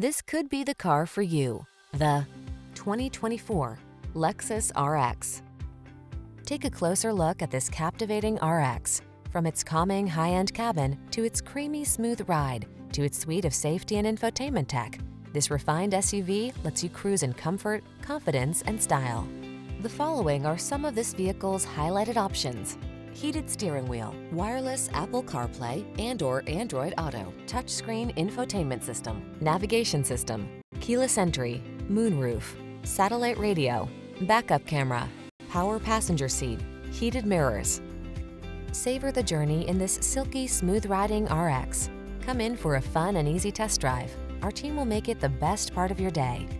This could be the car for you. The 2024 Lexus RX. Take a closer look at this captivating RX. From its calming high-end cabin to its creamy smooth ride to its suite of safety and infotainment tech, this refined SUV lets you cruise in comfort, confidence, and style. The following are some of this vehicle's highlighted options: heated steering wheel, wireless Apple CarPlay and/or Android Auto, touchscreen infotainment system, navigation system, keyless entry, moonroof, satellite radio, backup camera, power passenger seat, heated mirrors. Savor the journey in this silky, smooth-riding RX. Come in for a fun and easy test drive. Our team will make it the best part of your day.